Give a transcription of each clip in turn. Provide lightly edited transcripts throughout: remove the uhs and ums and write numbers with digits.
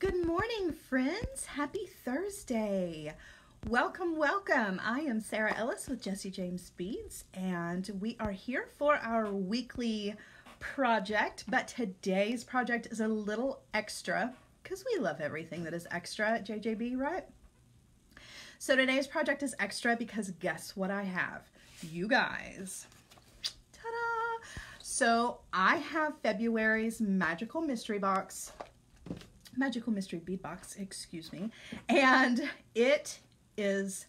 Good morning, friends. Happy Thursday. Welcome, welcome. I am Sarah Ellis with Jesse James Beads, and we are here for our weekly project, but today's project is a little extra because we love everything that is extra at JJB, right? So today's project is extra because guess what I have? You guys. Ta-da! So I have February's Magical Mystery Box. Magical Mystery Bead Box, excuse me, and it is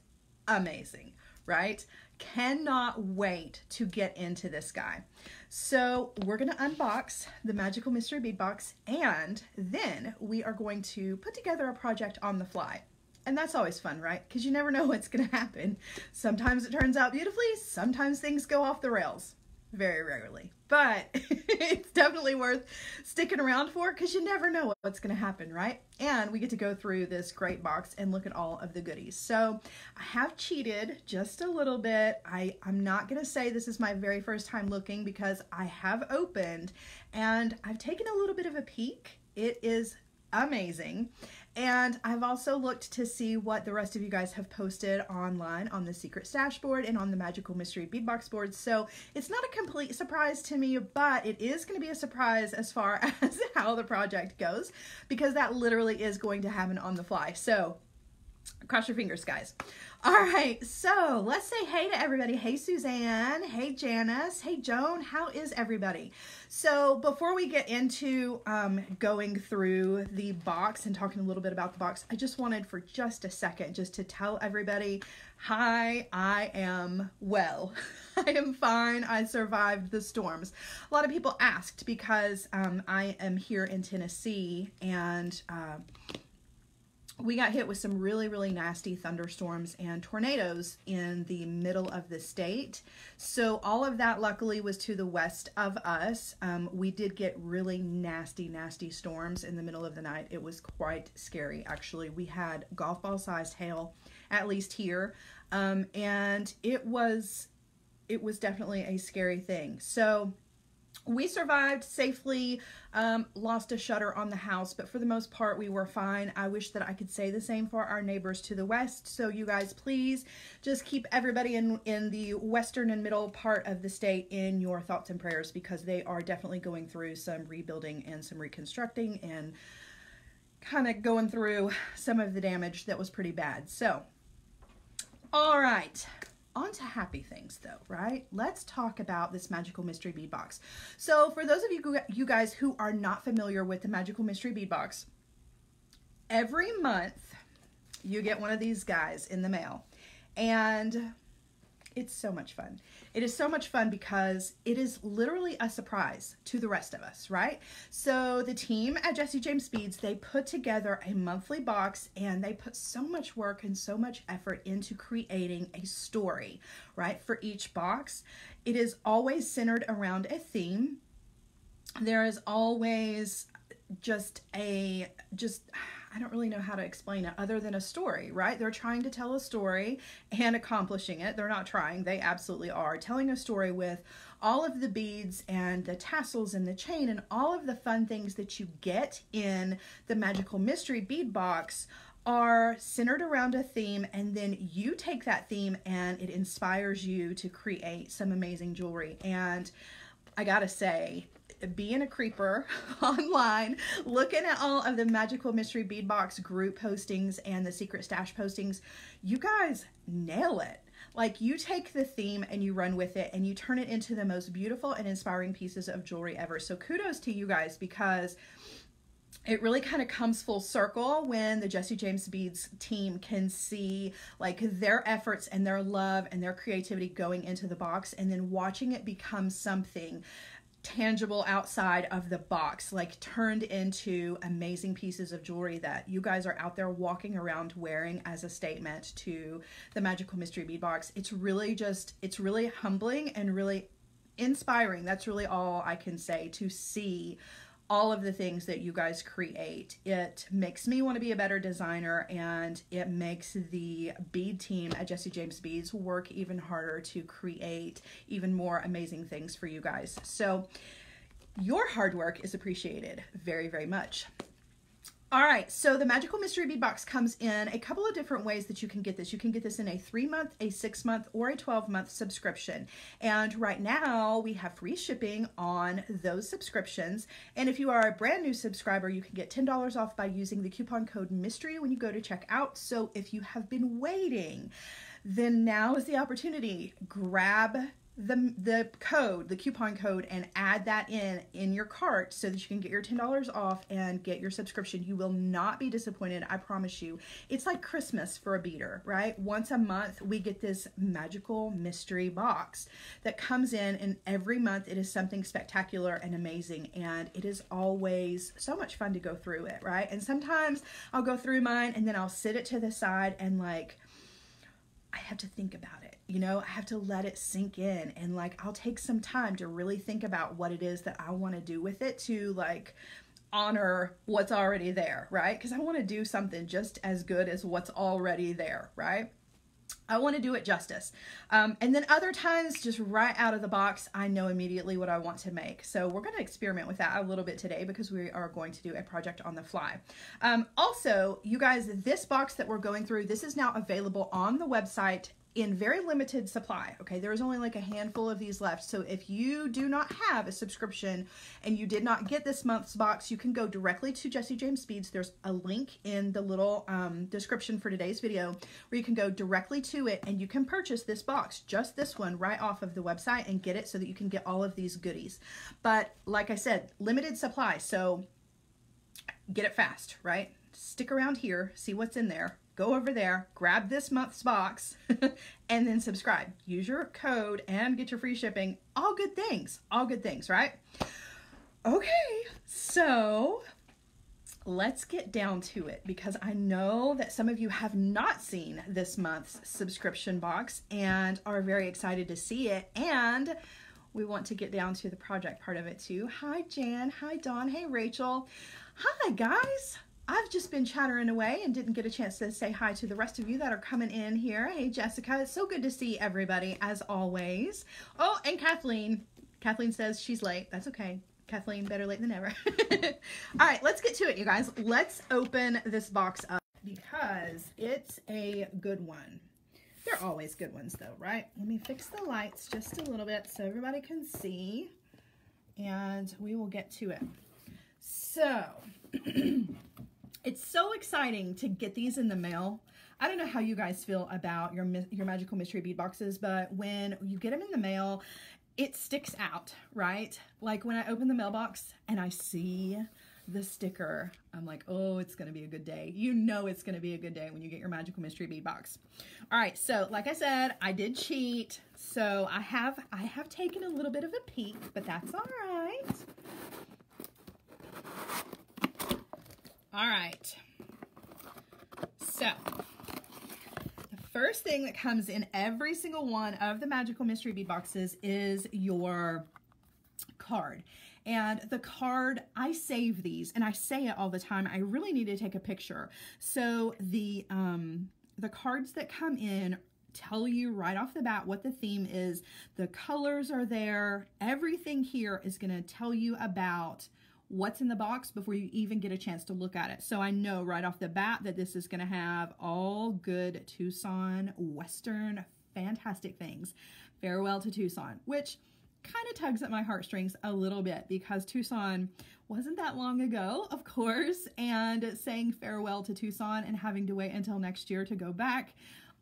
amazing, right? Cannot wait to get into this guy. So we're going to unbox the Magical Mystery Bead Box, and then we are going to put together a project on the fly. And that's always fun, right? Because you never know what's going to happen. Sometimes it turns out beautifully, sometimes things go off the rails. Very rarely, but it's definitely worth sticking around for because you never know what's going to happen, right? And we get to go through this great box and look at all of the goodies. So I have cheated just a little bit. I'm not going to say this is my very first time looking because I have opened and I've taken a little bit of a peek. It is amazing. And I've also looked to see what the rest of you guys have posted online on the Secret Stash board and on the Magical Mystery Bead Box board. So it's not a complete surprise to me, but it is going to be a surprise as far as how the project goes, because that literally is going to happen on the fly. So cross your fingers, guys. All right, so let's say hey to everybody. Hey, Suzanne. Hey, Janice. Hey, Joan. How is everybody? So before we get into going through the box and talking a little bit about the box, I just wanted for just a second just to tell everybody, hi, I am well. I am fine. I survived the storms. A lot of people asked because I am here in Tennessee, and we got hit with some really, really nasty thunderstorms and tornadoes in the middle of the state. So all of that luckily was to the west of us. We did get really nasty, nasty storms in the middle of the night. It was quite scary, actually. We had golf ball sized hail, at least here. And it was definitely a scary thing. So we survived safely, lost a shutter on the house, but for the most part, we were fine. I wish that I could say the same for our neighbors to the west. So you guys, please just keep everybody in the western and middle part of the state in your thoughts and prayers, because they are definitely going through some rebuilding and some reconstructing and kind of going through some of the damage that was pretty bad. So, all right. On to happy things though, right? Let's talk about this Magical Mystery Bead Box. So for those of you guys who are not familiar with the Magical Mystery Bead Box, every month you get one of these guys in the mail, and it's so much fun. It is so much fun because it is literally a surprise to the rest of us, right? So the team at Jesse James Beads, they put together a monthly box, and they put so much work and so much effort into creating a story, right? For each box, it is always centered around a theme. There is always just I don't really know how to explain it other than a story, right? They're trying to tell a story and accomplishing it. They're not trying, they absolutely are telling a story with all of the beads and the tassels and the chain and all of the fun things that you get in the Magical Mystery Bead Box are centered around a theme, and then you take that theme and it inspires you to create some amazing jewelry. And I gotta say, being a creeper online, looking at all of the Magical Mystery Bead Box group postings and the Secret Stash postings, you guys nail it. Like, you take the theme and you run with it and you turn it into the most beautiful and inspiring pieces of jewelry ever. So kudos to you guys, because it really kind of comes full circle when the Jesse James Beads team can see like their efforts and their love and their creativity going into the box, and then watching it become something tangible outside of the box, like turned into amazing pieces of jewelry that you guys are out there walking around wearing as a statement to the Magical Mystery Bead Box. It's really humbling and really inspiring. That's really all I can say, to see all of the things that you guys create. It makes me want to be a better designer, and it makes the bead team at Jesse James Beads work even harder to create even more amazing things for you guys. So your hard work is appreciated very, very much. All right, so the Magical Mystery Bead Box comes in a couple of different ways that you can get this. You can get this in a 3-month, a 6-month, or a 12-month subscription. And right now, we have free shipping on those subscriptions. And if you are a brand new subscriber, you can get $10 off by using the coupon code MYSTERY when you go to check out. So if you have been waiting, then now is the opportunity. Grab the code, the coupon code, and add that in your cart so that you can get your $10 off and get your subscription. You will not be disappointed, I promise you. It's like Christmas for a beater, right? Once a month, we get this magical mystery box that comes in, and every month it is something spectacular and amazing, and it is always so much fun to go through it, right? And sometimes I'll go through mine, and then I'll sit it to the side, and like, I have to think about it, you know, I have to let it sink in, and like, I'll take some time to really think about what it is that I want to do with it to like honor what's already there, right? Because I want to do something just as good as what's already there, right? I want to do it justice. And then other times, just right out of the box, I know immediately what I want to make. So we're going to experiment with that a little bit today because we are going to do a project on the fly. Also, you guys, this box that we're going through, this is now available on the website in very limited supply, okay? There is only like a handful of these left. So if you do not have a subscription and you did not get this month's box, you can go directly to Jesse James Beads. There's a link in the little description for today's video where you can go directly to it and you can purchase this box, just this one, right off of the website and get it so that you can get all of these goodies. But like I said, limited supply, so get it fast, right? Stick around here, see what's in there. Go over there, grab this month's box, and then subscribe. Use your code and get your free shipping. All good things, right? Okay, so let's get down to it because I know that some of you have not seen this month's subscription box and are very excited to see it, and we want to get down to the project part of it too. Hi, Jan. Hi, Dawn. Hey, Rachel. Hi, guys. I've just been chattering away and didn't get a chance to say hi to the rest of you that are coming in here. Hey, Jessica, it's so good to see everybody as always. Oh, and Kathleen. Kathleen says she's late. That's okay. Kathleen, better late than ever. All right, let's get to it, you guys. Let's open this box up because it's a good one. They're always good ones though, right? Let me fix the lights just a little bit so everybody can see, and we will get to it. So, it's so exciting to get these in the mail. I don't know how you guys feel about your Magical Mystery Bead Boxes, but when you get them in the mail, it sticks out, right? Like when I open the mailbox and I see the sticker, I'm like, oh, it's gonna be a good day. You know it's gonna be a good day when you get your Magical Mystery Bead Box. All right, so like I said, I did cheat. So I have taken a little bit of a peek, but that's all right. All right, so the first thing that comes in every single one of the Magical Mystery Bead Boxes is your card. And the card, I save these, and I say it all the time, I really need to take a picture. So the cards that come in tell you right off the bat what the theme is. The colors are there. Everything here is going to tell you about what's in the box before you even get a chance to look at it. So I know right off the bat that this is going to have all good Tucson Western fantastic things. Farewell to Tucson, which kind of tugs at my heartstrings a little bit because Tucson wasn't that long ago, of course, and saying farewell to Tucson and having to wait until next year to go back,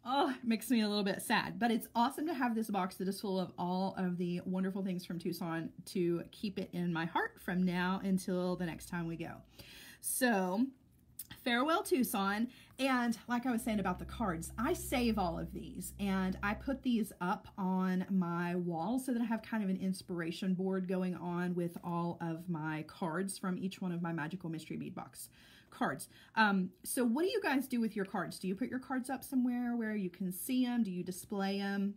oh, it makes me a little bit sad, but it's awesome to have this box that is full of all of the wonderful things from Tucson to keep it in my heart from now until the next time we go. So, farewell Tucson, and like I was saying about the cards, I save all of these, and I put these up on my wall so that I have kind of an inspiration board going on with all of my cards from each one of my Magical Mystery Bead Box cards. So what do you guys do with your cards? Do you put your cards up somewhere where you can see them? Do you display them?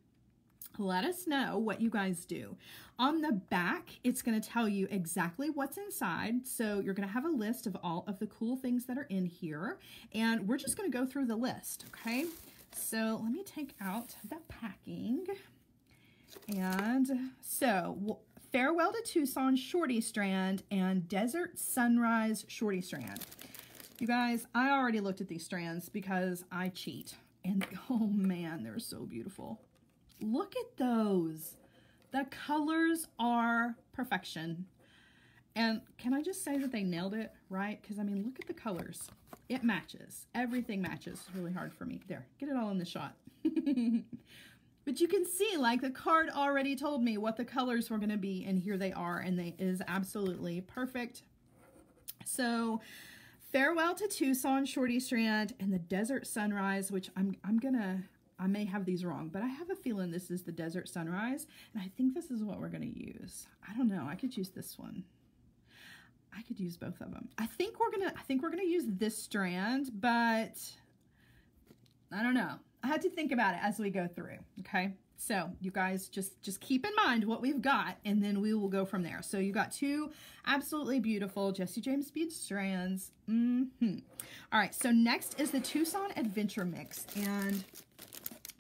Let us know what you guys do. On the back, it's going to tell you exactly what's inside. So you're going to have a list of all of the cool things that are in here, and we're just going to go through the list. Okay. So let me take out the packing. And so Farewell to Tucson Shorty Strand and Desert Sunrise Shorty Strand. You guys, I already looked at these strands because I cheat. And oh man, they're so beautiful. Look at those. The colors are perfection. And can I just say that they nailed it, right? Because I mean, look at the colors. It matches. Everything matches. It's really hard for me. There, get it all in the shot. But you can see, like, the card already told me what the colors were going to be, and here they are, and they is absolutely perfect. So, farewell to Tucson, Shorty Strand, and the Desert Sunrise, which I may have these wrong, but I have a feeling this is the Desert Sunrise, and I think this is what we're going to use. I don't know. I could use this one. I could use both of them. I think we're going to use this strand, but I don't know. I had to think about it as we go through, okay? So you guys just keep in mind what we've got, and then we will go from there. So you got two absolutely beautiful Jesse James Beads strands. All right, so next is the Tucson Adventure Mix, and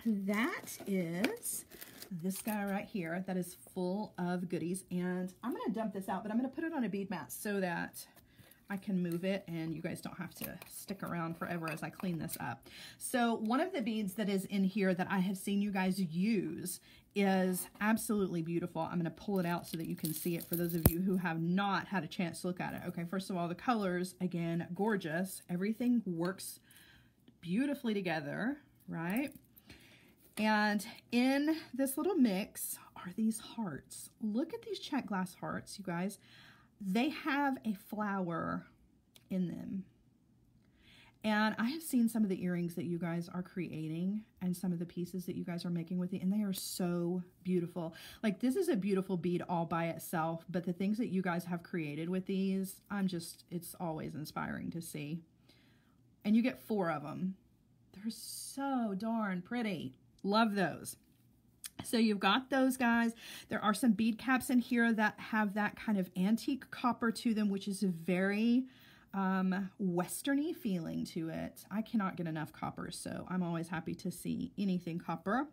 that is this guy right here that is full of goodies. And I'm going to dump this out, but I'm going to put it on a bead mat so that I can move it and you guys don't have to stick around forever as I clean this up. So one of the beads that is in here that I have seen you guys use is absolutely beautiful. I'm going to pull it out so that you can see it for those of you who have not had a chance to look at it. Okay, first of all, the colors, again, gorgeous. Everything works beautifully together, right? And in this little mix are these hearts. Look at these check glass hearts, you guys. They have a flower in them. And I have seen some of the earrings that you guys are creating and some of the pieces that you guys are making with it, and they are so beautiful. Like, this is a beautiful bead all by itself, but the things that you guys have created with these, it's always inspiring to see. And you get four of them. They're so darn pretty. Love those. So you've got those, guys. There are some bead caps in here that have that kind of antique copper to them, which is a very westerny feeling to it. I cannot get enough copper, so I'm always happy to see anything copper.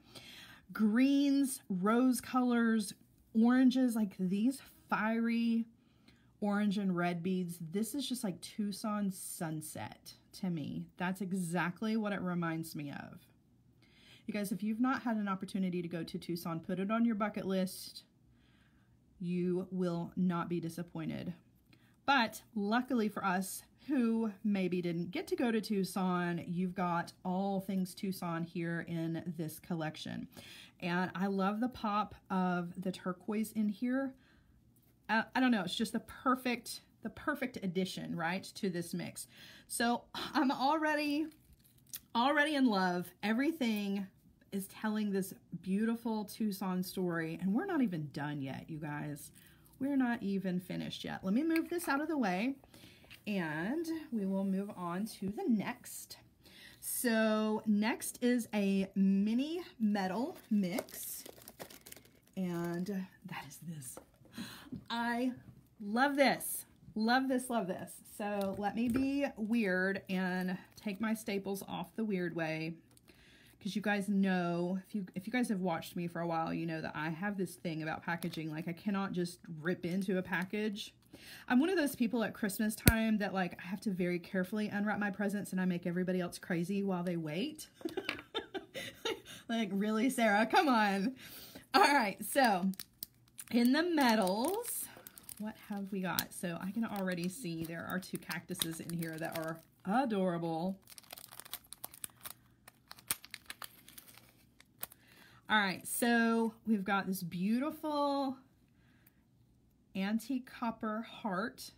Greens, rose colors, oranges, like these fiery orange and red beads. This is just like Tucson sunset to me. That's exactly what it reminds me of. You guys, if you've not had an opportunity to go to Tucson, put it on your bucket list. You will not be disappointed. But luckily for us who maybe didn't get to go to Tucson, you've got all things Tucson here in this collection. And I love the pop of the turquoise in here. I don't know, it's just the perfect addition, right, to this mix. So I'm already in love. Everything is telling this beautiful Tucson story, and we're not even done yet, you guys. We're not even finished yet. Let me move this out of the way, and we will move on to the next. So next is a mini metal mix, and that is this. I love this. Love this, love this. So let me be weird and take my staples off the weird way, because you guys know, if you guys have watched me for a while, you know that I have this thing about packaging. Like, I cannot just rip into a package. I'm one of those people at Christmas time that, like, I have to very carefully unwrap my presents, and I make everybody else crazy while they wait. Like, really, Sarah? Come on. All right, so in the metals, what have we got? So I can already see there are two cactuses in here that are adorable. All right, so we've got this beautiful antique copper heart.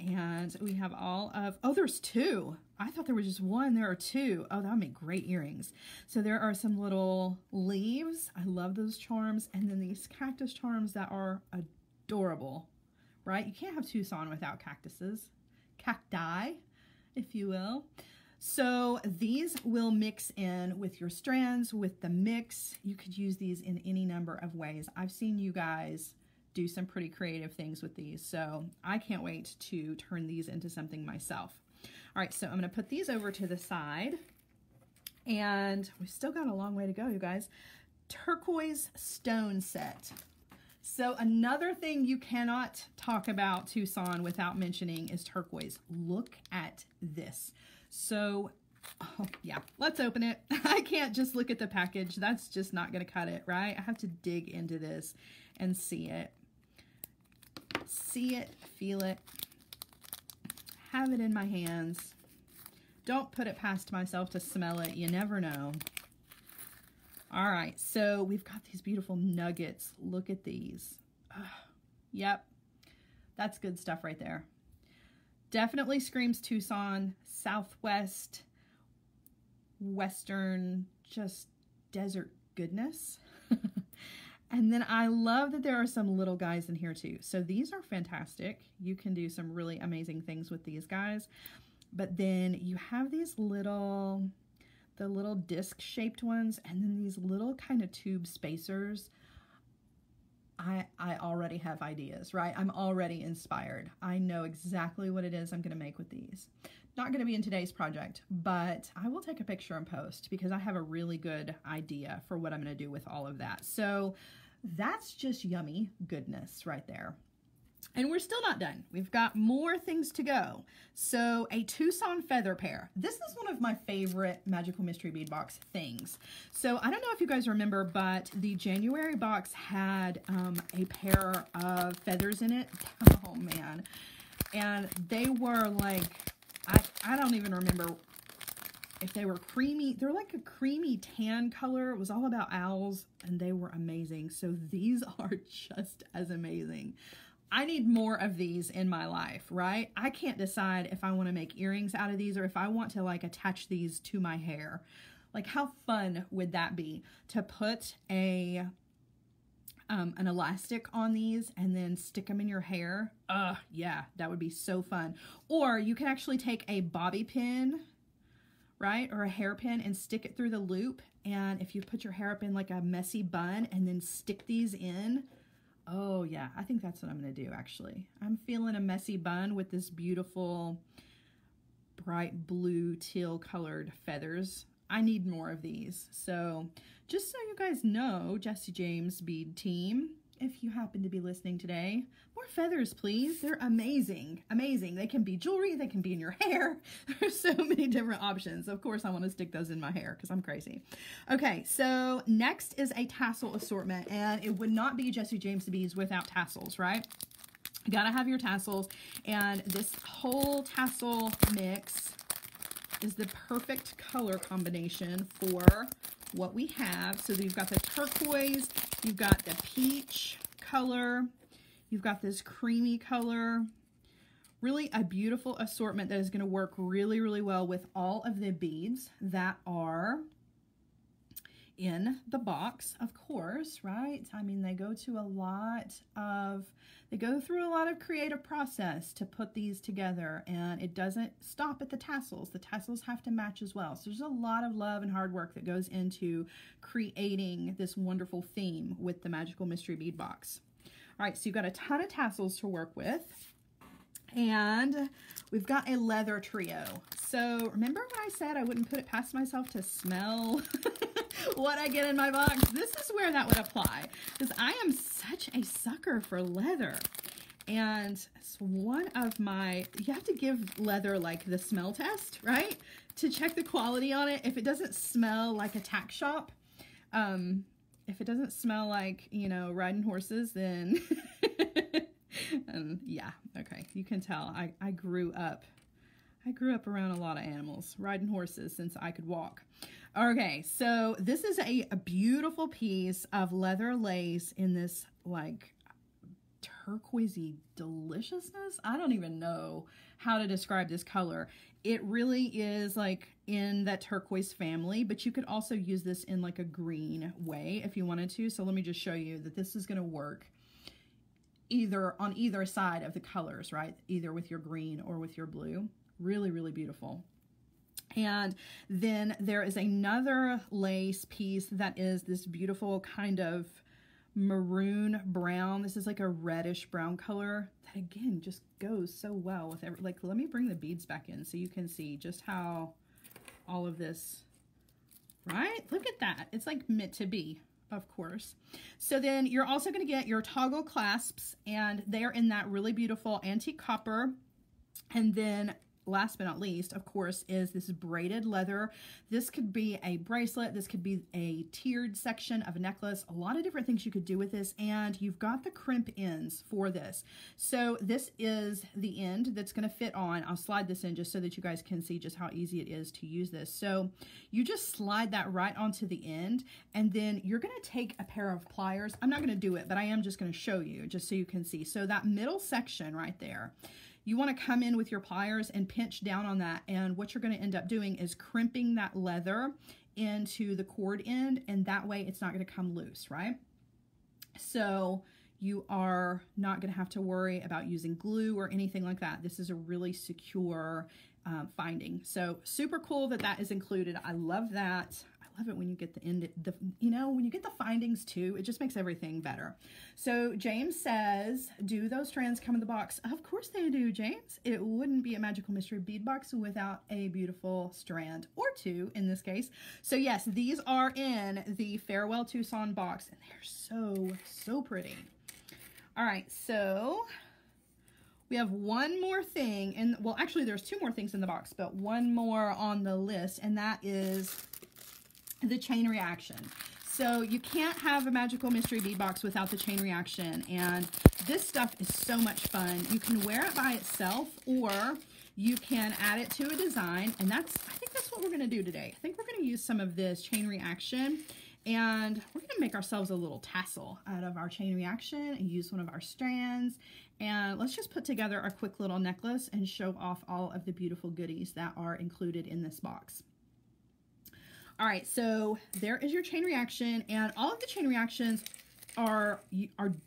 And we have all of, oh, there's two. I thought there was just one. There are two. Oh, that would make great earrings. So there are some little leaves. I love those charms. And then these cactus charms that are adorable. Adorable, right? You can't have Tucson without cactuses. Cacti, if you will. So these will mix in with your strands, with the mix. You could use these in any number of ways. I've seen you guys do some pretty creative things with these, so I can't wait to turn these into something myself. All right, so I'm going to put these over to the side, and we've still got a long way to go, you guys. Turquoise stone set. So another thing you cannot talk about Tucson without mentioning is turquoise. Look at this. So, oh, yeah, let's open it. I can't just look at the package. That's just not going to cut it, right? I have to dig into this and see it. See it, feel it, have it in my hands. Don't put it past myself to smell it. You never know. All right, so we've got these beautiful nuggets. Look at these. Oh, yep, that's good stuff right there. Definitely screams Tucson, Southwest, Western, just desert goodness. And then I love that there are some little guys in here too. So these are fantastic. You can do some really amazing things with these guys. But then you have these little, the little disc-shaped ones, and then these little kind of tube spacers. I already have ideas, right? I'm already inspired. I know exactly what it is I'm gonna make with these. Not gonna be in today's project, but I will take a picture and post because I have a really good idea for what I'm gonna do with all of that. So that's just yummy goodness right there. And we're still not done. We've got more things to go. So a Tucson feather pair. This is one of my favorite Magical Mystery Bead Box things. So I don't know if you guys remember, but the January box had a pair of feathers in it. Oh man. And they were like, I don't even remember if they were creamy. They're like a creamy tan color. It was all about owls and they were amazing. So these are just as amazing. I need more of these in my life, right? I can't decide if I want to make earrings out of these or if I want to like attach these to my hair. Like how fun would that be to put a an elastic on these and then stick them in your hair? Yeah, that would be so fun. Or you can actually take a bobby pin, right? Or a hairpin and stick it through the loop. And if you put your hair up in like a messy bun and then stick these in, oh yeah, I think that's what I'm going to do actually. I'm feeling a messy bun with this beautiful bright blue teal colored feathers. I need more of these. So just so you guys know, Jesse James Bead team, if you happen to be listening today, more feathers please. They're amazing, amazing. They can be jewelry, they can be in your hair. There's so many different options. Of course I want to stick those in my hair because I'm crazy. Okay, so next is a tassel assortment, and it would not be Jesse James Beads without tassels, right? You gotta have your tassels, and this whole tassel mix is the perfect color combination for what we have. So you've got the turquoise, you've got the peach color, you've got this creamy color. Really a beautiful assortment that is going to work really, really well with all of the beads that are in the box, of course, right? I mean, they go through a lot of creative process to put these together, and it doesn't stop at the tassels. The tassels have to match as well. So there's a lot of love and hard work that goes into creating this wonderful theme with the Magical Mystery Bead Box. All right, so you've got a ton of tassels to work with, and we've got a leather trio. So remember when I said I wouldn't put it past myself to smell what I get in my box? This is where that would apply, because I am such a sucker for leather. And it's one of my, you have to give leather like the smell test, right? To check the quality on it. If it doesn't smell like a tack shop, if it doesn't smell like, you know, riding horses, then yeah, okay. You can tell I grew up around a lot of animals, riding horses since I could walk. Okay, so this is a beautiful piece of leather lace in this like turquoisey deliciousness. I don't even know how to describe this color. It really is like in that turquoise family, but you could also use this in like a green way if you wanted to. So let me just show you that this is gonna work either on either side of the colors, right? Either with your green or with your blue. Really, really beautiful. And then there is another lace piece that is this beautiful kind of maroon brown. This is like a reddish brown color that again just goes so well with every, like, let me bring the beads back in so you can see just how all of this, right? Look at that. It's like meant to be. of course. So then you're also going to get your toggle clasps, and they are in that really beautiful antique copper. And then last but not least, of course, is this braided leather. This could be a bracelet. This could be a tiered section of a necklace. A lot of different things you could do with this. And you've got the crimp ends for this. So this is the end that's going to fit on. I'll slide this in just so that you guys can see just how easy it is to use this. So you just slide that right onto the end, and then you're going to take a pair of pliers. I'm not going to do it, but I am just going to show you just so you can see. So that middle section right there, you want to come in with your pliers and pinch down on that, and what you're going to end up doing is crimping that leather into the cord end, and that way it's not going to come loose, right? So you are not going to have to worry about using glue or anything like that. This is a really secure finding. So super cool that that is included. I love that. I love it when you get the end, you know, when you get the findings too, it just makes everything better. So James says, do those strands come in the box? Of course they do, James. It wouldn't be a Magical Mystery Bead Box without a beautiful strand, or two in this case. So yes, these are in the Farewell Tucson box, and they're so pretty. All right, so we have one more thing, and well, actually there's two more things in the box, but one more on the list, and that is the chain reaction. So you can't have a Magical Mystery Bead Box without the chain reaction, and this stuff is so much fun. You can wear it by itself, or you can add it to a design, and that's, I think that's what we're going to do today. I think we're going to use some of this chain reaction, and we're going to make ourselves a little tassel out of our chain reaction and use one of our strands. And let's just put together our quick little necklace and show off all of the beautiful goodies that are included in this box. All right, so there is your chain reaction, and all of the chain reactions are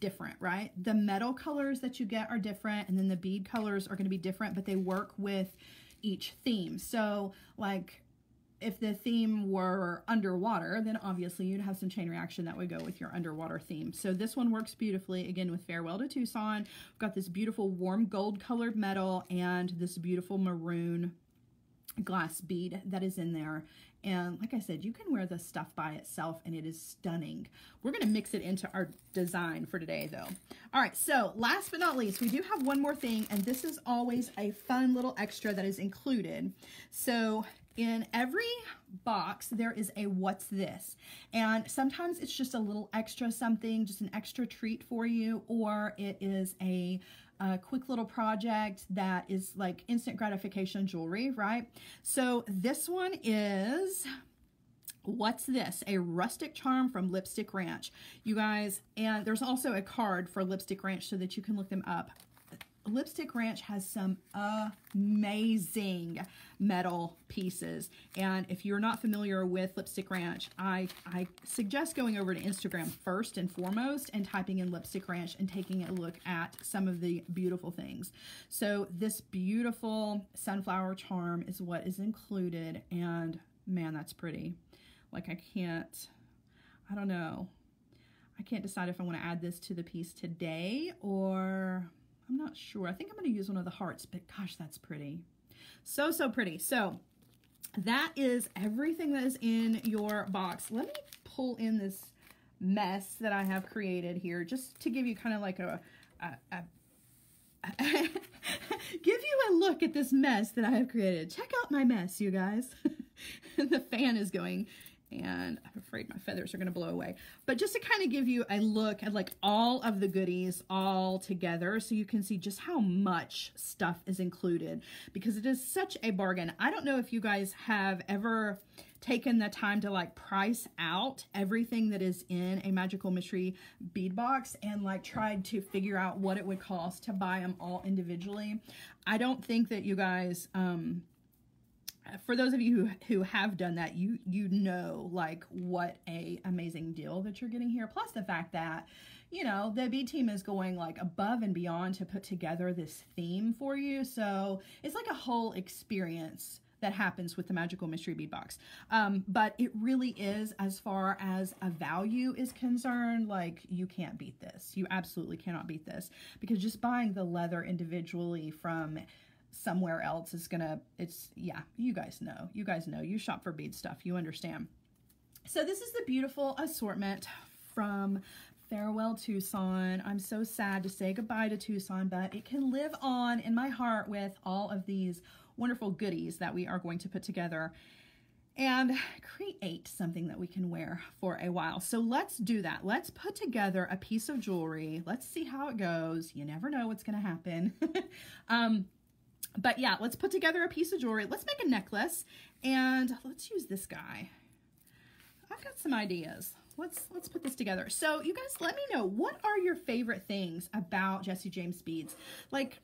different, right? The metal colors that you get are different, and then the bead colors are going to be different, but they work with each theme. So like if the theme were underwater, then obviously you'd have some chain reaction that would go with your underwater theme. So this one works beautifully, again, with Farewell to Tucson. We've got this beautiful warm gold colored metal and this beautiful maroon glass bead that is in there. And like I said, you can wear this stuff by itself, and it is stunning. We're going to mix it into our design for today, though. All right, so last but not least, we do have one more thing, and this is always a fun little extra that is included. So in every box, there is a what's this, and sometimes it's just a little extra something, just an extra treat for you, or it is a quick little project that is like instant gratification jewelry, right? So this one is what's this? A rustic charm from Lipstick Ranch, you guys, and there's also a card for Lipstick Ranch so that you can look them up. Lipstick Ranch has some amazing metal pieces, and if you're not familiar with Lipstick Ranch, I suggest going over to Instagram first and foremost and typing in Lipstick Ranch and taking a look at some of the beautiful things. So this beautiful sunflower charm is what is included, and man, that's pretty. Like I don't know. I can't decide if I want to add this to the piece today, or I'm not sure. I think I'm going to use one of the hearts, but gosh, that's pretty. So pretty. So that is everything that is in your box. Let me pull in this mess that I have created here just to give you kind of like give you a look at this mess that I have created. Check out my mess, you guys. The fan is going, and I'm afraid my feathers are going to blow away. But just to kind of give you a look at like all of the goodies all together so you can see just how much stuff is included, because it is such a bargain. I don't know if you guys have ever taken the time to like price out everything that is in a Magical Mystery Bead Box and like tried to figure out what it would cost to buy them all individually. I don't think that you guys, for those of you who have done that, you know like what a amazing deal that you're getting here. Plus the fact that, you know, the bead team is going like above and beyond to put together this theme for you. So it's like a whole experience that happens with the Magical Mystery Bead Box. But it really is, as far as a value is concerned, like you can't beat this. You absolutely cannot beat this, because just buying the leather individually from somewhere else is gonna, it's, yeah, you guys know, you shop for bead stuff, you understand. So this is the beautiful assortment from Farewell Tucson. I'm so sad to say goodbye to Tucson, but it can live on in my heart with all of these wonderful goodies that we are going to put together and create something that we can wear for a while. So let's do that. Let's put together a piece of jewelry. Let's see how it goes. You never know what's gonna happen. But yeah, let's put together a piece of jewelry. Let's make a necklace and let's use this guy. I've got some ideas. Let's put this together. So you guys, let me know, what are your favorite things about Jesse James Beads? Like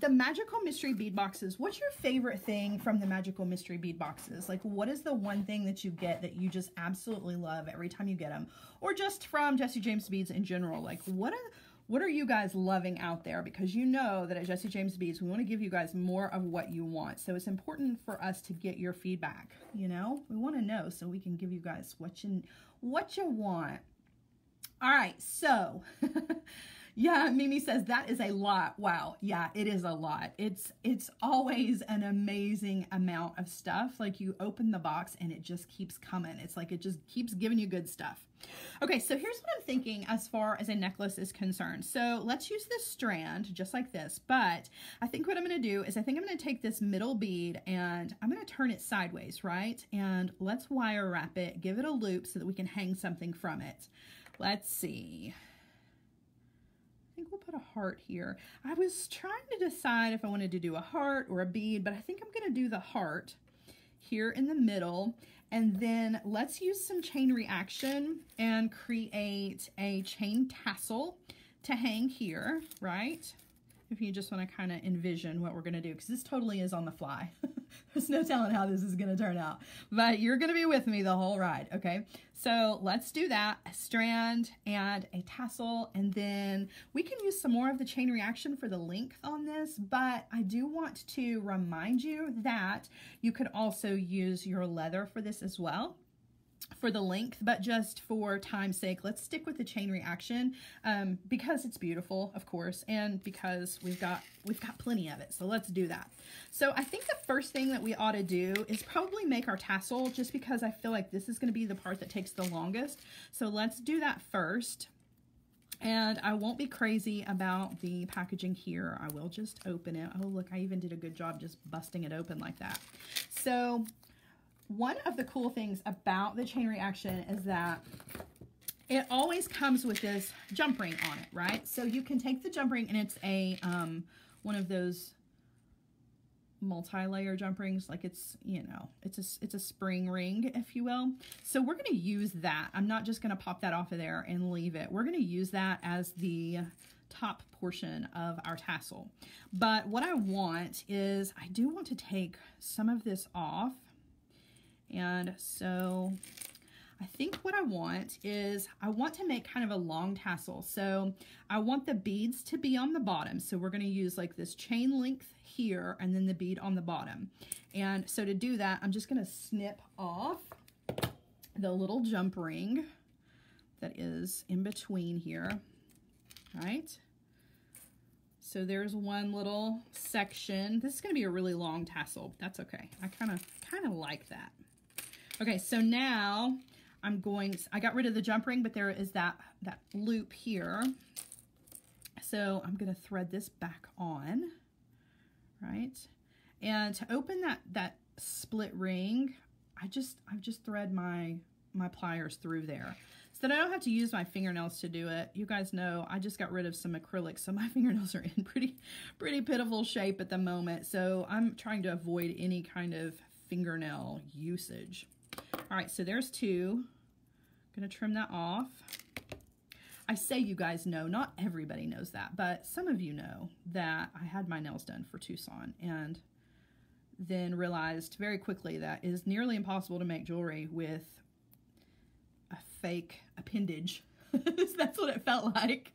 the Magical Mystery Bead Boxes, what's your favorite thing from the Magical Mystery Bead Boxes? Like what is the one thing that you get that you just absolutely love every time you get them? Or just from Jesse James Beads in general, like what are you guys loving out there? Because you know that at Jesse James Beads, we want to give you guys more of what you want. So it's important for us to get your feedback, you know? We want to know so we can give you guys what you want. All right, so yeah, Mimi says that is a lot. Wow, yeah, it is a lot. It's always an amazing amount of stuff. Like you open the box and it just keeps coming. It's like it just keeps giving you good stuff. Okay, so here's what I'm thinking as far as a necklace is concerned. So let's use this strand just like this, but I think what I'm going to do is I think I'm going to take this middle bead and I'm going to turn it sideways, right? And let's wire wrap it, give it a loop so that we can hang something from it. Let's see. I think we'll put a heart here. I was trying to decide if I wanted to do a heart or a bead, but I think I'm going to do the heart here in the middle. And then let's use some chain reaction and create a chain tassel to hang here, right? If you just want to kind of envision what we're going to do, because this totally is on the fly. There's no telling how this is going to turn out, but you're going to be with me the whole ride, okay? So let's do that, a strand and a tassel, and then we can use some more of the chain reaction for the length on this, but I do want to remind you that you could also use your leather for this as well, for the length, but just for time's sake, let's stick with the chain reaction because it's beautiful, of course, and because we've got plenty of it. So let's do that. So I think the first thing that we ought to do is probably make our tassel, just because I feel like this is going to be the part that takes the longest. So let's do that first. And I won't be crazy about the packaging here. I will just open it. Oh, look, I even did a good job just busting it open like that. So one of the cool things about the chain reaction is that it always comes with this jump ring on it, right? So you can take the jump ring, and it's a one of those multi-layer jump rings, like it's, you know, it's a spring ring, if you will. So we're going to use that. I'm not just going to pop that off of there and leave it. We're going to use that as the top portion of our tassel. But what I want is I do want to take some of this off. And so I think what I want is I want to make kind of a long tassel. So I want the beads to be on the bottom. So we're going to use like this chain length here and then the bead on the bottom. And so to do that, I'm just going to snip off the little jump ring that is in between here, right? So there's one little section. This is going to be a really long tassel. That's okay. I kind of like that. Okay, so now I got rid of the jump ring, but there is that loop here. So I'm gonna thread this back on, right? And to open that split ring, I've just thread my pliers through there, so that I don't have to use my fingernails to do it. You guys know I just got rid of some acrylic, so my fingernails are in pretty pitiful shape at the moment. So I'm trying to avoid any kind of fingernail usage. All right, so there's two. I'm going to trim that off. I say you guys know, not everybody knows that, but some of you know that I had my nails done for Tucson and then realized very quickly that it is nearly impossible to make jewelry with a fake appendage. That's what it felt like.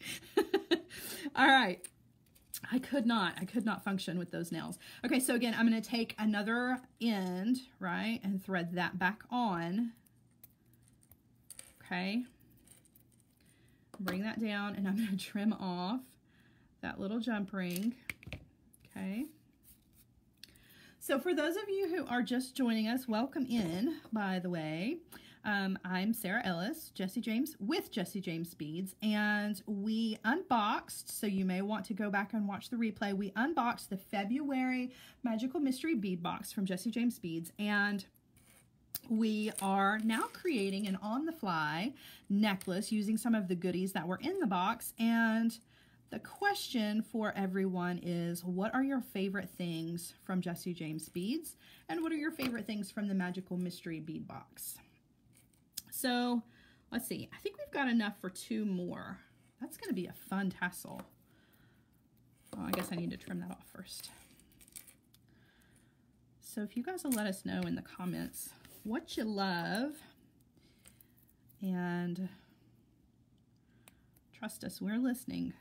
All right. I could not function with those nails. Okay, so again, I'm going to take another end, right, and thread that back on. Okay. Bring that down, and I'm going to trim off that little jump ring. Okay. So for those of you who are just joining us, welcome in, by the way. I'm Sarah Ellis, Jesse James, with Jesse James Beads, and we unboxed, so you may want to go back and watch the replay, we unboxed the February Magical Mystery Bead Box from Jesse James Beads, and we are now creating an on-the-fly necklace using some of the goodies that were in the box. And the question for everyone is, what are your favorite things from Jesse James Beads? And what are your favorite things from the Magical Mystery Bead Box? So let's see, I think we've got enough for two more. That's gonna be a fun tassel. Oh, I guess I need to trim that off first. So if you guys will let us know in the comments what you love, and trust us, we're listening.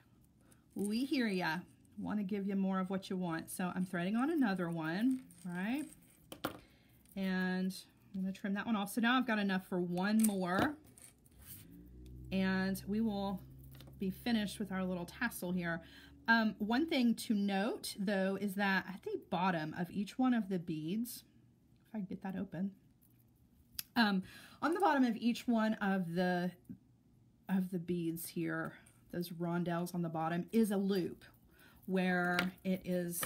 We hear ya. Want to give you more of what you want. So I'm threading on another one, right? And I'm going to trim that one off. So now I've got enough for one more, and we will be finished with our little tassel here. One thing to note though is that at the bottom of each one of the beads, if I can get that open, on the bottom of each one of the beads here, those rondelles on the bottom, is a loop where it is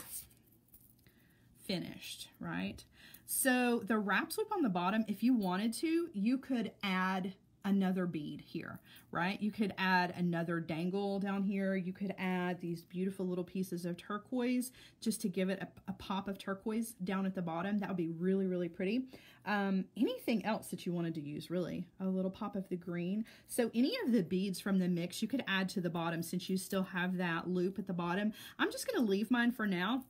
finished, right? So the wrap loop on the bottom, if you wanted to, you could add another bead here, right? You could add another dangle down here. You could add these beautiful little pieces of turquoise just to give it a pop of turquoise down at the bottom. That would be really, really pretty. Anything else that you wanted to use, really, a little pop of the green. So any of the beads from the mix you could add to the bottom since you still have that loop at the bottom. I'm just going to leave mine for now,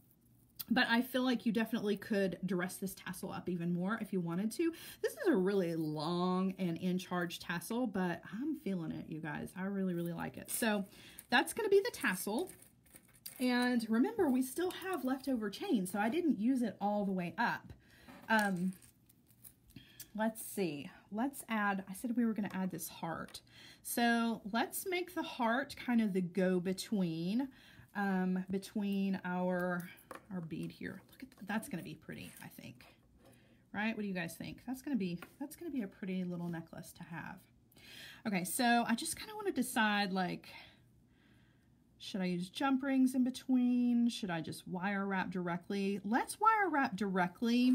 but I feel like you definitely could dress this tassel up even more if you wanted to. This is a really long and in charge tassel, but I'm feeling it, you guys. I really, really like it. So that's going to be the tassel. And remember, we still have leftover chain, so I didn't use it all the way up. Let's see. Let's add, I said we were going to add this heart. So let's make the heart kind of the go-between between our bead here. Look at that. That's going to be pretty, I think. Right? What do you guys think? That's going to be a pretty little necklace to have. Okay, so I just kind of want to decide, like, should I use jump rings in between? Should I just wire wrap directly? Let's wire wrap directly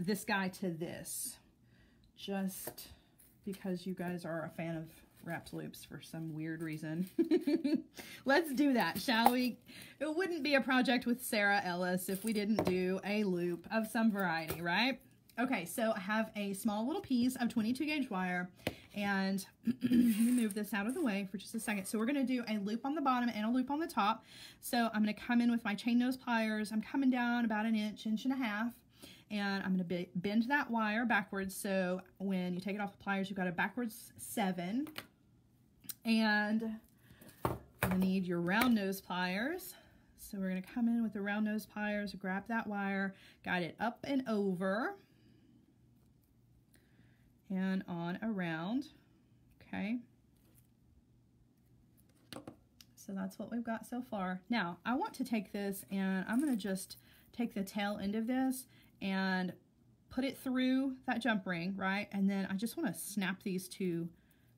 this guy to this, just because you guys are a fan of wrapped loops for some weird reason. Let's do that, shall we? It wouldn't be a project with Sarah Ellis if we didn't do a loop of some variety, right? Okay, so I have a small little piece of 22 gauge wire, and let me move this out of the way for just a second. So we're going to do a loop on the bottom and a loop on the top. So I'm going to come in with my chain nose pliers. I'm coming down about an inch, inch and a half, and I'm going to bend that wire backwards. So when you take it off the pliers, you've got a backwards 7. And you need your round nose pliers. So we're going to come in with the round nose pliers, grab that wire, guide it up and over and on around. Okay. So that's what we've got so far. Now I want to take this, and I'm going to just take the tail end of this and put it through that jump ring, right? And then I just want to snap these two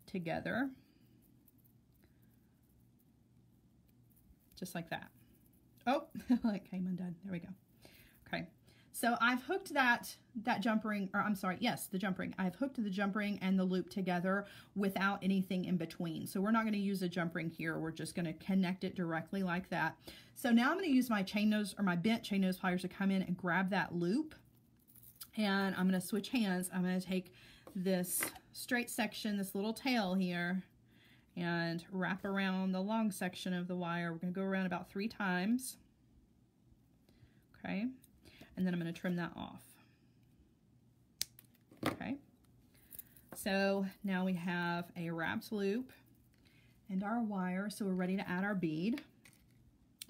together. Just like that. Oh, it came undone. There we go. Okay. So I've hooked that jump ring, or I'm sorry, yes, the jump ring. I've hooked the jump ring and the loop together without anything in between. So we're not going to use a jump ring here. We're just going to connect it directly like that. So now I'm going to use my chain nose, or my bent chain nose pliers, to come in and grab that loop. And I'm going to switch hands. I'm going to take this straight section, this little tail here, and wrap around the long section of the wire. We're going to go around about 3 times. Okay. And then I'm going to trim that off. Okay. So now we have a wrapped loop and our wire. So we're ready to add our bead.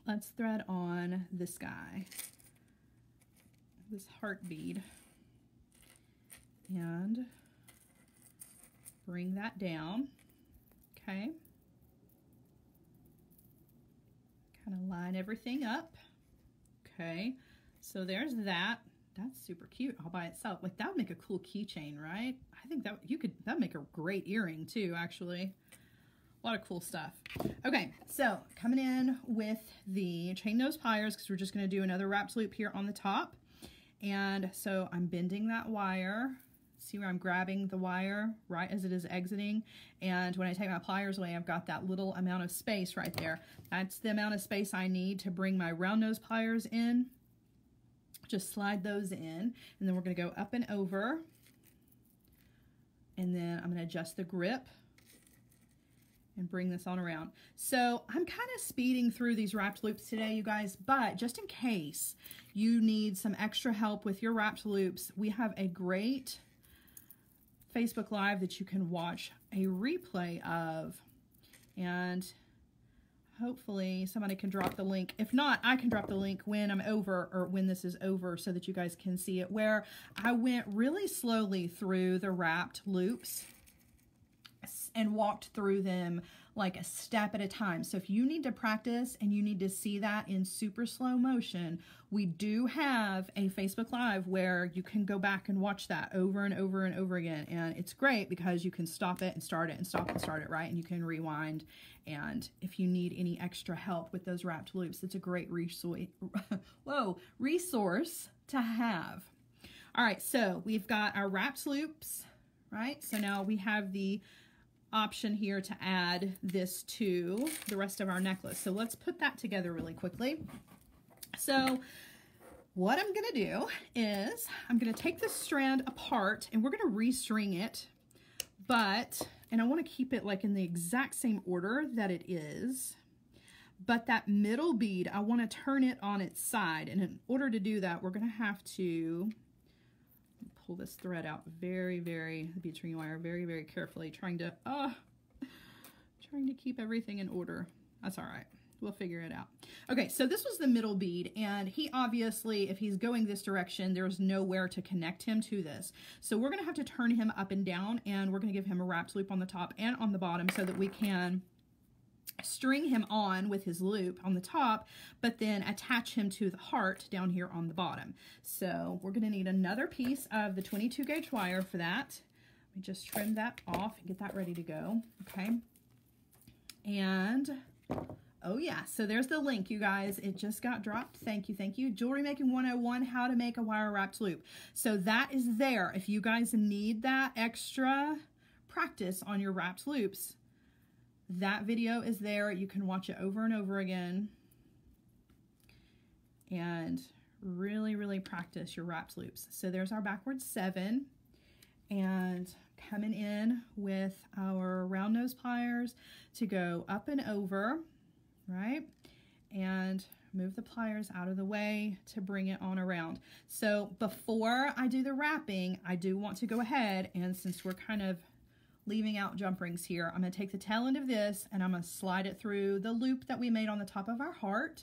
Let's thread on this guy, this heart bead, and bring that down. Okay, kind of line everything up. Okay, so there's that. That's super cute all by itself. Like, that would make a cool keychain, right? I think that that'd make a great earring too, actually. A lot of cool stuff. Okay, so coming in with the chain nose pliers, because we're just going to do another wrapped loop here on the top. And so I'm bending that wire. See where I'm grabbing the wire right as it is exiting, and when I take my pliers away, I've got that little amount of space right there. That's the amount of space I need to bring my round nose pliers in. Just slide those in, and then we're going to go up and over, and then I'm going to adjust the grip and bring this on around. So I'm kind of speeding through these wrapped loops today, you guys, but just in case you need some extra help with your wrapped loops, we have a great Facebook Live that you can watch a replay of, and hopefully somebody can drop the link. If not, I can drop the link when I'm over, or when this is over, so that you guys can see it, where I went really slowly through the wrapped loops and walked through them like a step at a time. So if you need to practice and you need to see that in super slow motion, we do have a Facebook Live where you can go back and watch that over and over and over again. And it's great because you can stop it and start it and stop and start it, right? And you can rewind. And if you need any extra help with those wrapped loops, it's a great resource to have. All right, so we've got our wrapped loops, right? So now we have the option here to add this to the rest of our necklace. So let's put that together really quickly. So what I'm gonna do is I'm gonna take this strand apart, and we're gonna restring it, and I wanna keep it like in the exact same order that it is, but that middle bead, I wanna turn it on its side. And in order to do that, we're gonna have to pull this thread out the bead string wire very carefully, trying to keep everything in order. That's all right, we'll figure it out. Okay, so this was the middle bead, and he obviously, if he's going this direction, there's nowhere to connect him to this. So we're gonna have to turn him up and down, and we're gonna give him a wrapped loop on the top and on the bottom so that we can string him on with his loop on the top, but then attach him to the heart down here on the bottom. So we're going to need another piece of the 22 gauge wire for that. Let me just trim that off and get that ready to go. Okay. And oh yeah, so there's the link, you guys. It just got dropped. Thank you, thank you. Jewelry Making 101, how to make a wire wrapped loop. So that is there. If you guys need that extra practice on your wrapped loops, that video is there. You can watch it over and over again and really practice your wrapped loops. So there's our backward 7, and coming in with our round nose pliers to go up and over, right? And move the pliers out of the way to bring it on around. So before I do the wrapping, I do want to go ahead, and since we're kind of leaving out jump rings here, I'm going to take the tail end of this and I'm going to slide it through the loop that we made on the top of our heart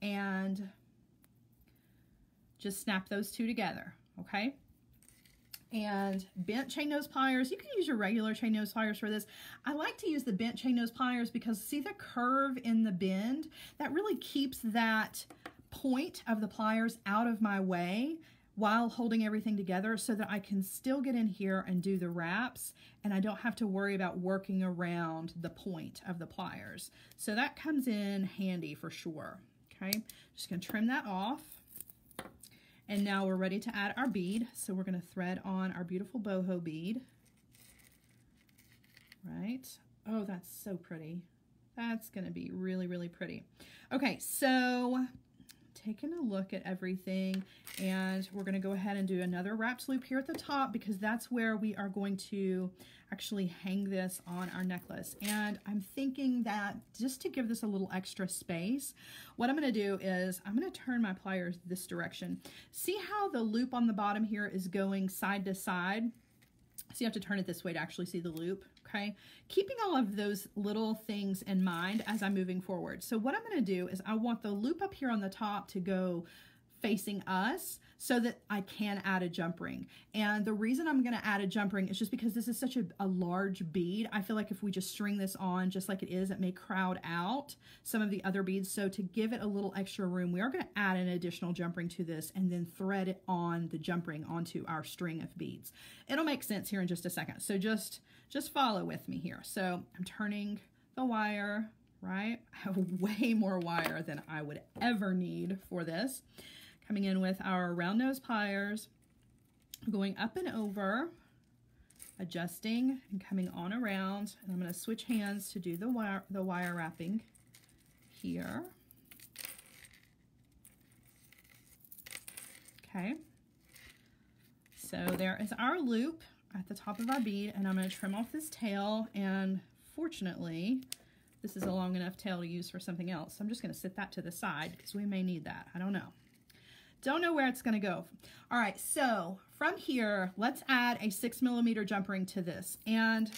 and just snap those two together, okay? And bent chain nose pliers. You can use your regular chain nose pliers for this. I like to use the bent chain nose pliers because see the curve in the bend? That really keeps that point of the pliers out of my way while holding everything together, so that I can still get in here and do the wraps, and I don't have to worry about working around the point of the pliers. So that comes in handy for sure. Okay, just gonna trim that off, and now we're ready to add our bead. So we're gonna thread on our beautiful boho bead, right? Oh, that's so pretty. That's gonna be really pretty. Okay, so taking a look at everything, and we're going to go ahead and do another wrapped loop here at the top, because that's where we are going to actually hang this on our necklace. And I'm thinking that just to give this a little extra space, what I'm going to do is I'm going to turn my pliers this direction. See how the loop on the bottom here is going side to side? So you have to turn it this way to actually see the loop, okay? Keeping all of those little things in mind as I'm moving forward. So what I'm gonna do is I want the loop up here on the top to go facing us so that I can add a jump ring. And the reason I'm going to add a jump ring is just because this is such a large bead. I feel like if we just string this on just like it is, it may crowd out some of the other beads. So to give it a little extra room, we are going to add an additional jump ring to this and then thread it on the jump ring onto our string of beads. It'll make sense here in just a second. So just follow with me here. So I'm turning the wire, right? I have way more wire than I would ever need for this. Coming in with our round nose pliers, going up and over, adjusting and coming on around, and I'm going to switch hands to do the wire wrapping here. Okay, so there is our loop at the top of our bead, and I'm going to trim off this tail, and fortunately this is a long enough tail to use for something else. So I'm just going to sit that to the side because we may need that. I don't know. Don't know where it's going to go. All right, so from here, let's add a 6mm jump ring to this. And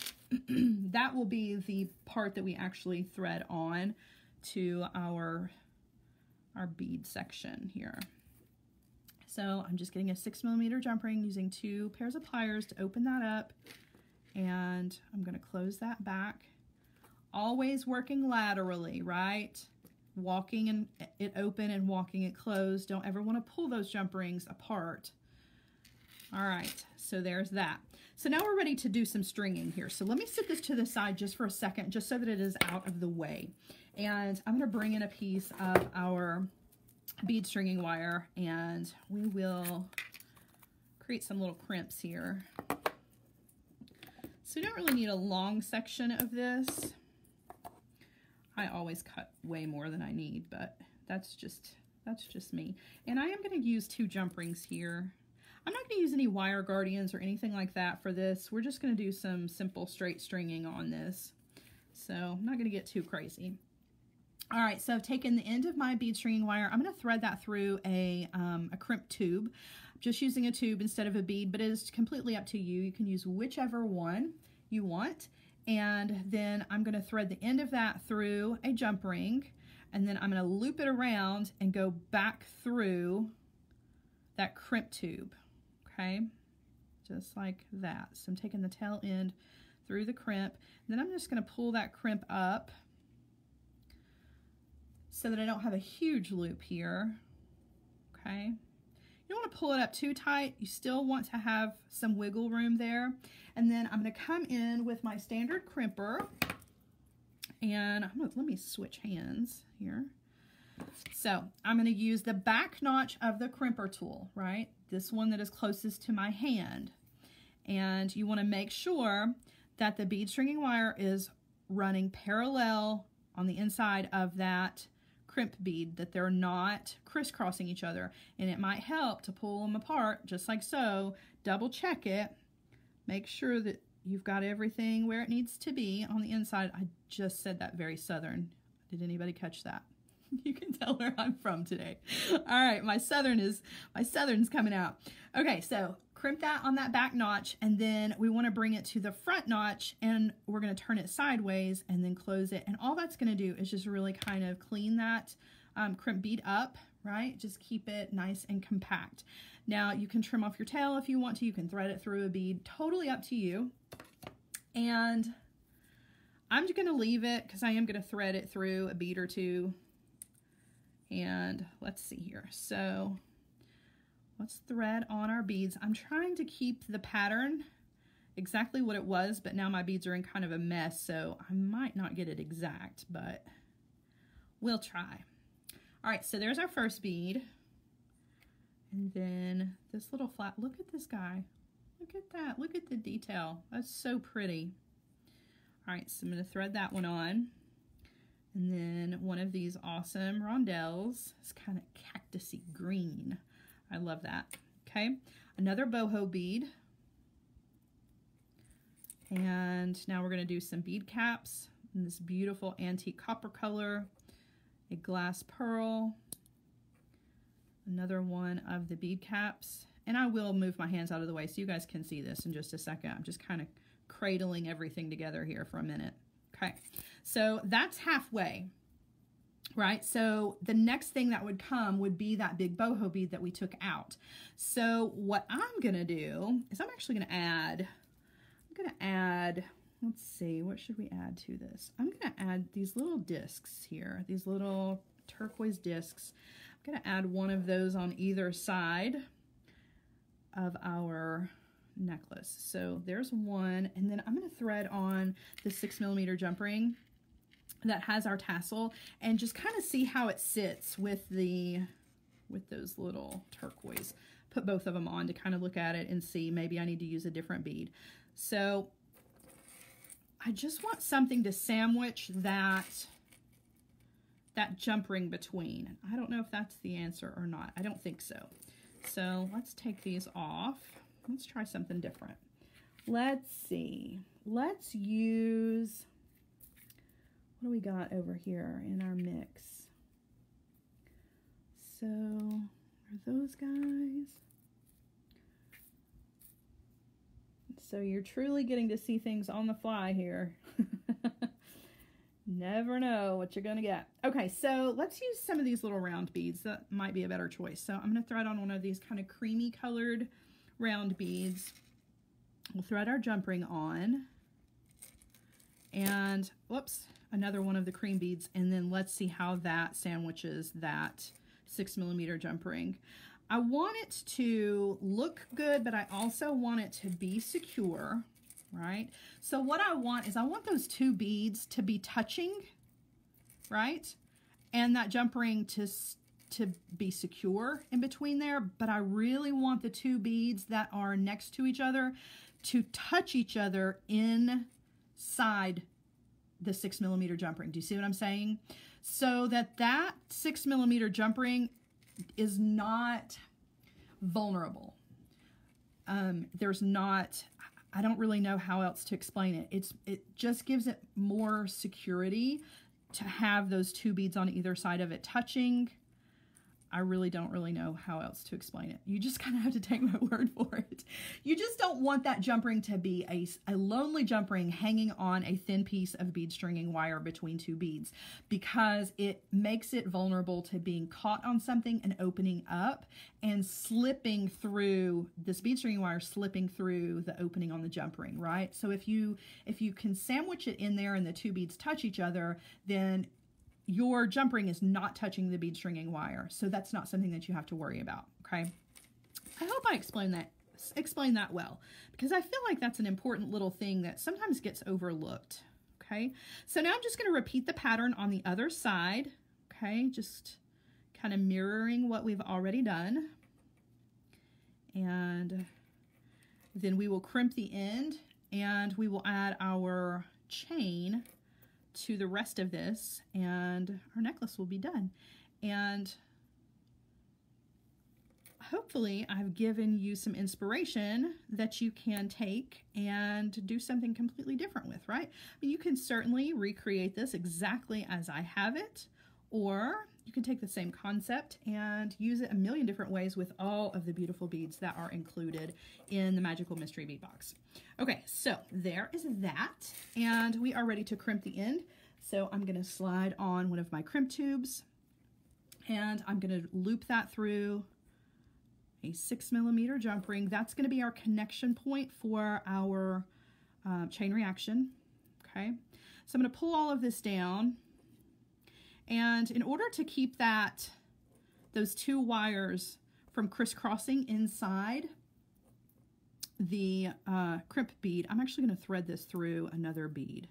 that will be the part that we actually thread on to our bead section here. So I'm just getting a 6mm jump ring using 2 pairs of pliers to open that up. And I'm going to close that back. Always working laterally, right? Walking and it open and walking it closed. Don't ever want to pull those jump rings apart. All right, so there's that. So now we're ready to do some stringing here. So let me sit this to the side just for a second, just so that it is out of the way. And I'm going to bring in a piece of our bead stringing wire, and we will create some little crimps here. So we don't really need a long section of this. I always cut way more than I need, but that's just me. And I am going to use 2 jump rings here. I'm not going to use any wire guardians or anything like that for this. We're just going to do some simple straight stringing on this. So I'm not going to get too crazy. All right, so I've taken the end of my bead stringing wire. I'm going to thread that through a crimp tube. I'm just using a tube instead of a bead, but it is completely up to you. You can use whichever one you want. And then I'm going to thread the end of that through a jump ring, and then I'm going to loop it around and go back through that crimp tube, okay? Just like that. So I'm taking the tail end through the crimp, then I'm just going to pull that crimp up so that I don't have a huge loop here, okay? You don't want to pull it up too tight. You still want to have some wiggle room there. And then I'm going to come in with my standard crimper, and let me switch hands here. So I'm going to use the back notch of the crimper tool, right? This one that is closest to my hand. And you want to make sure that the bead stringing wire is running parallel on the inside of that crimp bead, that they're not crisscrossing each other. And it might help to pull them apart just like so. Double check it. Make sure that you've got everything where it needs to be on the inside. I just said that very Southern. Did anybody catch that? You can tell where I'm from today. All right, my Southern's coming out. Okay, so crimp that on that back notch, and then we want to bring it to the front notch, and we're going to turn it sideways and then close it. And all that's going to do is just really kind of clean that crimp bead up, right? Just keep it nice and compact. Now you can trim off your tail if you want to. You can thread it through a bead, totally up to you. And I'm just going to leave it because I am going to thread it through a bead or two. And let's see here. So let's thread on our beads. I'm trying to keep the pattern exactly what it was, but now my beads are in kind of a mess, so I might not get it exact, but we'll try. All right, so there's our first bead. And then this little flat, look at this guy. Look at that, look at the detail. That's so pretty. All right, so I'm gonna thread that one on. And then one of these awesome rondelles. It's kind of cactusy green. I love that, okay? Another boho bead. And now we're gonna do some bead caps in this beautiful antique copper color, a glass pearl, another one of the bead caps. And I will move my hands out of the way so you guys can see this in just a second. I'm just kind of cradling everything together here for a minute. Okay, so that's halfway. right? So the next thing that would come would be that big boho bead that we took out. So what I'm gonna do is I'm actually gonna add, let's see, what should we add to this? I'm gonna add these little discs here, these little turquoise discs. I'm gonna add one of those on either side of our necklace. So there's one, and then I'm gonna thread on the 6mm jump ring that has our tassel and just kind of see how it sits with the those little turquoise. Put both of them on to kind of look at it and see, maybe I need to use a different bead. So I just want something to sandwich that jump ring between. I don't know if that's the answer or not. I don't think so. So let's take these off. Let's try something different. Let's see. Let's use, what do we got over here in our mix? So are those guys? So you're truly getting to see things on the fly here. Never know what you're gonna get. Okay, so let's use some of these little round beads. That might be a better choice. So I'm gonna thread on one of these kind of creamy colored round beads. We'll thread our jump ring on. And, whoops, another one of the cream beads. And then let's see how that sandwiches that 6mm jump ring. I want it to look good, but I also want it to be secure, right? So what I want is I want those two beads to be touching, right? And that jump ring to be secure in between there, but I really want the two beads that are next to each other to touch each other inside the 6mm jump ring. Do you see what I'm saying? So that 6mm jump ring is not vulnerable. There's not, I don't really know how else to explain it. It just gives it more security to have those two beads on either side of it touching. I really don't know how else to explain it. You just kind of have to take my word for it. You just don't want that jump ring to be a lonely jump ring hanging on a thin piece of bead stringing wire between two beads, because it makes it vulnerable to being caught on something and opening up and slipping through this bead stringing wire, slipping through the opening on the jump ring, right? So if you can sandwich it in there and the two beads touch each other, then your jump ring is not touching the bead stringing wire. So that's not something that you have to worry about, okay? I hope I explained that well, because I feel like that's an important little thing that sometimes gets overlooked, okay? So now I'm just gonna repeat the pattern on the other side, okay? Just kind of mirroring what we've already done. And then we will crimp the end and we will add our chain to the rest of this, and our necklace will be done. And hopefully I've given you some inspiration that you can take and do something completely different with, right? I mean, you can certainly recreate this exactly as I have it, or you can take the same concept and use it a million different ways with all of the beautiful beads that are included in the Magical Mystery Bead Box. Okay, so there is that, and we are ready to crimp the end. So I'm gonna slide on one of my crimp tubes, and I'm gonna loop that through a 6mm jump ring. That's gonna be our connection point for our chain reaction, okay? So I'm gonna pull all of this down, and in order to keep those two wires from crisscrossing inside the crimp bead, I'm actually going to thread this through another bead.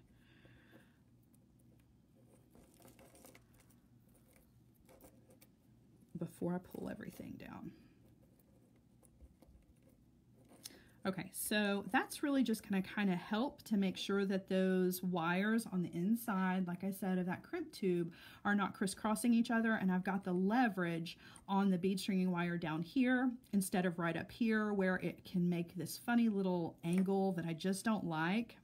Before I pull everything down. Okay, so that's really just gonna kind of help to make sure that those wires on the inside, like I said, of that crimp tube are not crisscrossing each other, and I've got the leverage on the bead stringing wire down here instead of right up here where it can make this funny little angle that I just don't like.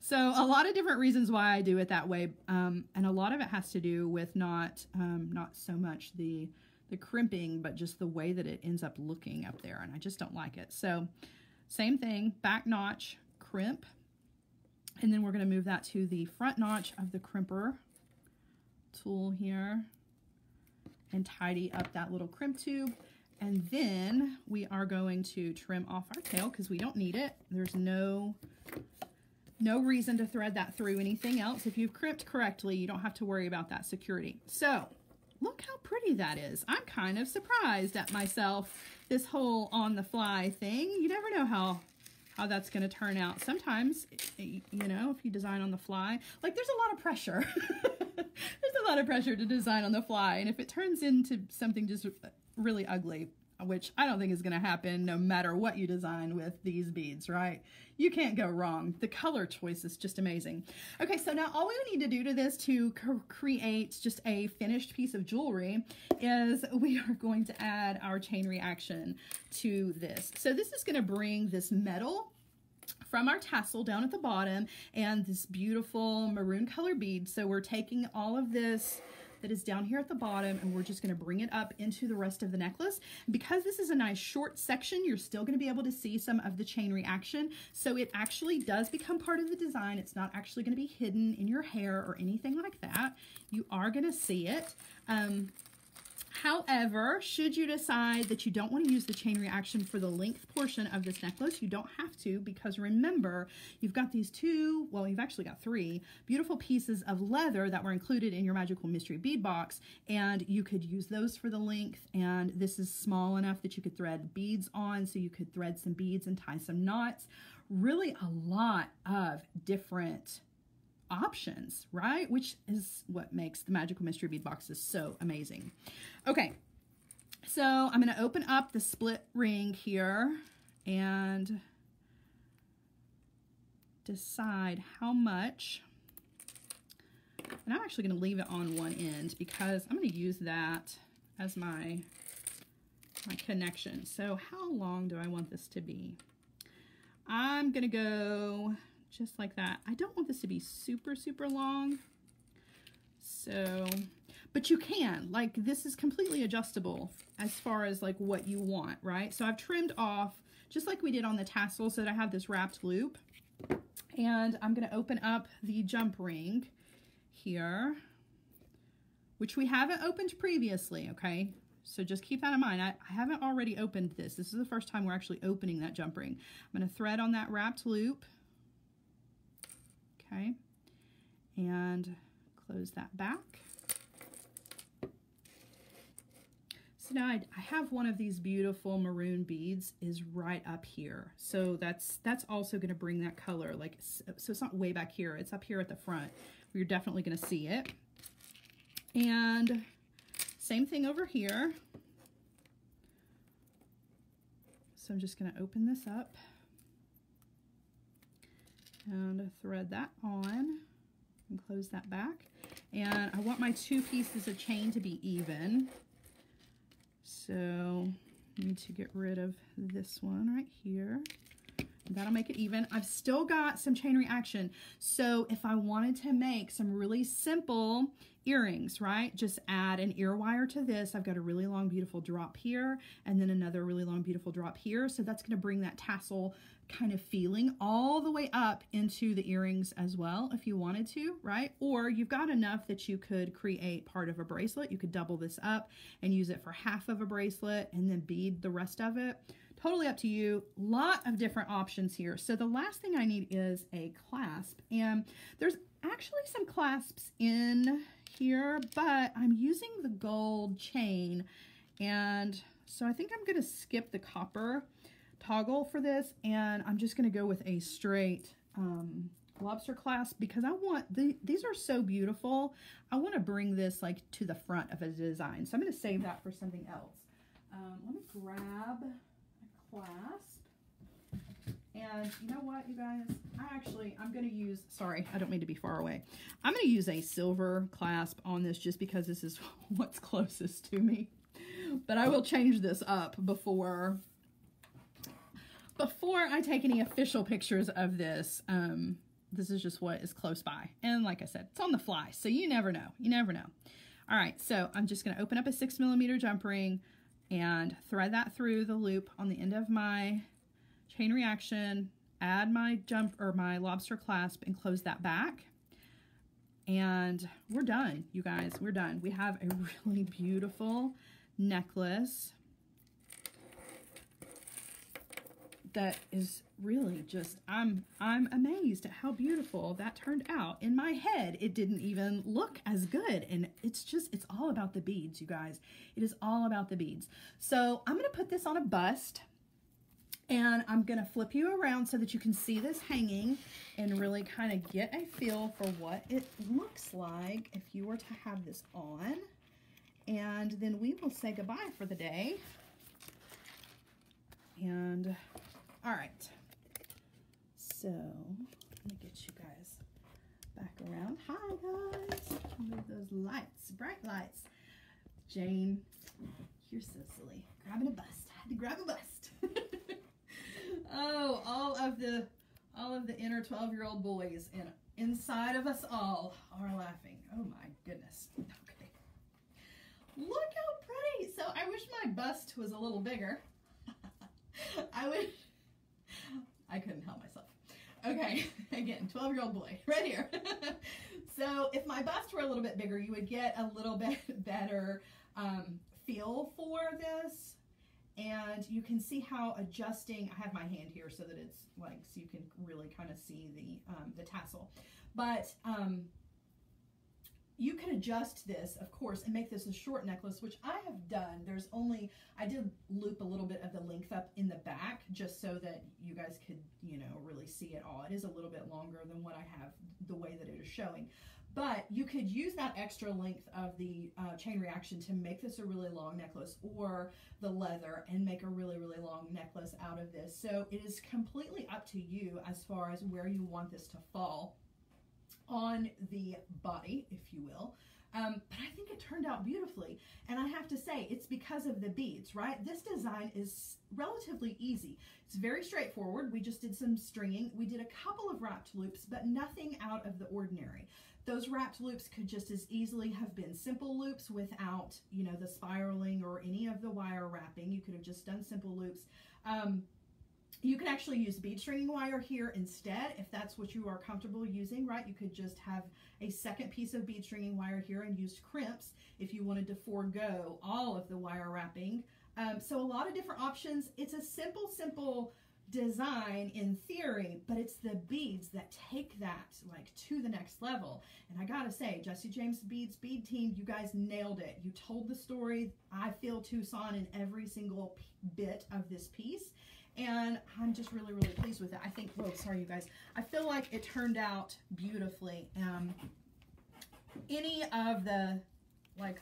So a lot of different reasons why I do it that way, and a lot of it has to do with not so much the crimping, but just the way that it ends up looking up there, and I just don't like it. So same thing, back notch, crimp, and then we're gonna move that to the front notch of the crimper tool here and tidy up that little crimp tube. And then we are going to trim off our tail because we don't need it. There's no reason to thread that through anything else. If you've crimped correctly, you don't have to worry about that security. So look how pretty that is. I'm kind of surprised at myself, this whole on-the-fly thing. You never know how that's going to turn out. Sometimes, you know, if you design on the fly, like there's a lot of pressure. There's a lot of pressure to design on the fly. And if it turns into something just really ugly, which I don't think is going to happen no matter what you design with these beads, right? You can't go wrong. The color choice is just amazing. Okay, so now all we need to do to this to create just a finished piece of jewelry is we are going to add our chain reaction to this. So this is going to bring this metal from our tassel down at the bottom and this beautiful maroon color bead. So we're taking all of this that is down here at the bottom and we're just going to bring it up into the rest of the necklace. And because this is a nice short section, you're still going to be able to see some of the chain reaction. So it actually does become part of the design. It's not actually going to be hidden in your hair or anything like that. You are going to see it. However, should you decide that you don't want to use the chain reaction for the length portion of this necklace, you don't have to, because remember, you've got these two, well, you've actually got three beautiful pieces of leather that were included in your Magical Mystery Bead Box, and you could use those for the length, and this is small enough that you could thread beads on, so you could thread some beads and tie some knots. Really a lot of different options, right? Which is what makes the Magical Mystery Bead Boxes so amazing. Okay, so I'm going to open up the split ring here and decide how much. And I'm actually going to leave it on one end because I'm going to use that as my connection. So how long do I want this to be? I'm going to go just like that. I don't want this to be super long. So, but you can, like, this is completely adjustable as far as like what you want, right? So I've trimmed off just like we did on the tassel so that I have this wrapped loop, and I'm going to open up the jump ring here, which we haven't opened previously. Okay. So just keep that in mind. I haven't already opened this. This is the first time we're actually opening that jump ring. I'm going to thread on that wrapped loop. Okay, and close that back. So now I have one of these beautiful maroon beads is right up here. So that's also going to bring that color. Like, so it's not way back here. It's up here at the front. You're definitely going to see it. And same thing over here. So I'm just going to open this up and thread that on and close that back. And I want my two pieces of chain to be even. So I need to get rid of this one right here. That'll make it even. I've still got some chain reaction. So if I wanted to make some really simple earrings, right, just add an ear wire to this. I've got a really long, beautiful drop here and then another really long, beautiful drop here. So that's going to bring that tassel kind of feeling all the way up into the earrings as well if you wanted to, right? Or you've got enough that you could create part of a bracelet. You could double this up and use it for half of a bracelet and then bead the rest of it. Totally up to you. Lot of different options here. So the last thing I need is a clasp, and there's actually some clasps in here, but I'm using the gold chain, and so I think I'm going to skip the copper toggle for this, and I'm just going to go with a straight lobster clasp because I want these are so beautiful. I want to bring this like to the front of a design, so I'm going to save that for something else. Let me grab a clasp. And you know what, you guys, I'm going to use, sorry, I don't mean to be far away. I'm going to use a silver clasp on this just because this is what's closest to me. But I will change this up before I take any official pictures of this. This is just what is close by. And like I said, it's on the fly, so you never know. You never know. All right, so I'm just going to open up a 6mm jump ring and thread that through the loop on the end of my chain reaction, add my lobster clasp and close that back. And we're done, you guys. We're done. We have a really beautiful necklace that is really just, I'm amazed at how beautiful that turned out. In my head, it didn't even look as good. And it's just, it's all about the beads, you guys. It is all about the beads. So I'm gonna put this on a bust and I'm gonna flip you around so that you can see this hanging and really kind of get a feel for what it looks like if you were to have this on. And then we will say goodbye for the day. And all right, so let me get you guys back around. Hi guys, move those lights, bright lights. Jane, you're so silly. Grabbing a bust, I had to grab a bust. Oh, all of the inner 12-year-old boys and inside of us all are laughing. Oh my goodness. Okay, look how pretty. So I wish my bust was a little bigger. I couldn't help myself. Okay, again, 12-year-old boy, right here. So if my bust were a little bit bigger, you would get a little bit better feel for this. And you can see how adjusting, I have my hand here so that it's like, so you can really kind of see the tassel. But you can adjust this, of course, and make this a short necklace, which I have done. There's only, I did loop a little bit of the length up in the back just so that you guys could, you know, really see it all. It is a little bit longer than what I have, the way that it is showing. But you could use that extra length of the chain reaction to make this a really long necklace, or the leather, and make a really, really long necklace out of this. So it is completely up to you as far as where you want this to fall on the body, if you will, but I think it turned out beautifully. And I have to say, it's because of the beads, right? This design is relatively easy. It's very straightforward. We just did some stringing. We did a couple of wrapped loops, but nothing out of the ordinary. Those wrapped loops could just as easily have been simple loops without, you know, the spiraling or any of the wire wrapping. You could have just done simple loops. You can actually use bead stringing wire here instead, if that's what you are comfortable using, right? You could just have a second piece of bead stringing wire here and use crimps if you wanted to forego all of the wire wrapping. So a lot of different options. It's a simple design in theory, but it's the beads that take that like to the next level. And I gotta say, Jesse James Beads Bead Team, you guys nailed it. You told the story. I feel Tucson in every single bit of this piece. And I'm just really, really pleased with it. I think, whoa, sorry you guys. I feel like it turned out beautifully. Any of the, like,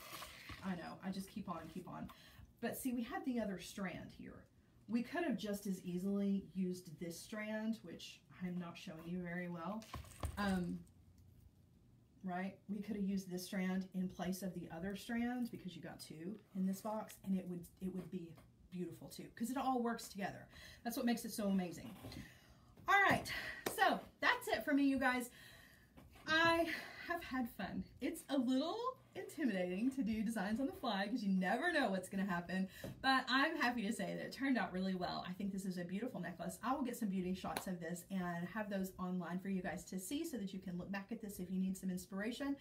I know, I just keep on. But see, we had the other strand here. We could have just as easily used this strand, which I'm not showing you very well. Right? We could have used this strand in place of the other strand because you got two in this box, and it would be beautiful too, because it all works together. That's what makes it so amazing. All right, so that's it for me, you guys. I have had fun. It's a little intimidating to do designs on the fly because you never know what's going to happen, but I'm happy to say that it turned out really well. I think this is a beautiful necklace. I will get some beauty shots of this and have those online for you guys to see so that you can look back at this if you need some inspiration.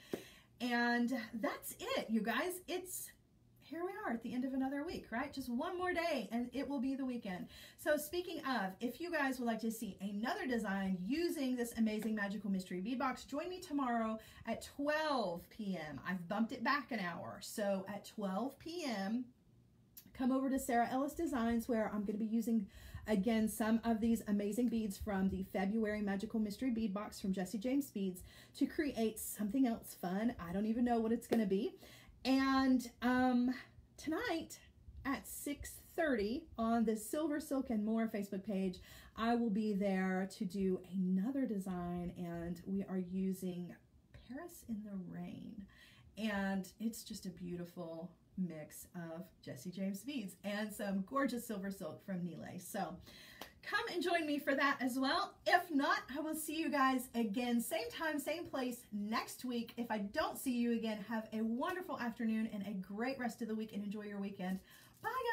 And that's it, you guys. It's here we are at the end of another week, right? Just one more day and it will be the weekend. So speaking of, if you guys would like to see another design using this amazing Magical Mystery Bead Box, join me tomorrow at 12 p.m. I've bumped it back an hour. So at 12 p.m., come over to Sarah Ellis Designs, where I'm going to be using, again, some of these amazing beads from the February Magical Mystery Bead Box from Jesse James Beads to create something else fun. I don't even know what it's going to be. And tonight at 6:30 on the Silver Silk and More Facebook page, I will be there to do another design, and we are using Paris in the Rain. And it's just a beautiful mix of Jesse James Beads and some gorgeous silver silk from Nile. So come and join me for that as well. If not, I will see you guys again, same time, same place next week. If I don't see you again, have a wonderful afternoon and a great rest of the week, and enjoy your weekend. Bye guys.